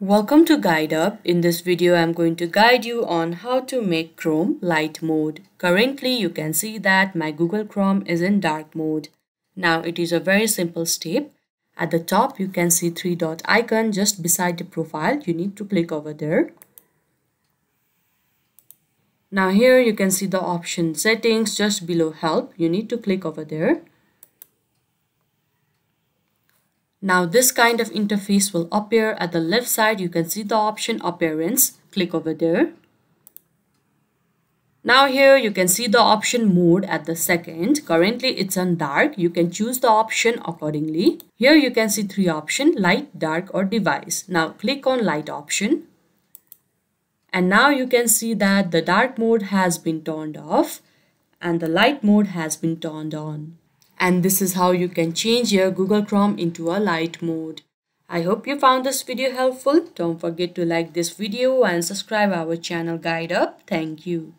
Welcome to GuideUp. In this video, I'm going to guide you on how to make Chrome light mode. Currently, you can see that my Google Chrome is in dark mode. Now, it is a very simple step. At the top, you can see three-dot icon just beside the profile. You need to click over there. Now here, you can see the option settings just below help. You need to click over there. Now this kind of interface will appear at the left side. You can see the option appearance. Click over there. Now here you can see the option mode at the second. Currently it's on dark. You can choose the option accordingly. Here you can see three options: light, dark or device. Now click on light option. And now you can see that the dark mode has been turned off and the light mode has been turned on. And this is how you can change your Google Chrome into a light mode. I hope you found this video helpful. Don't forget to like this video and subscribe our channel GuideUp. Thank you.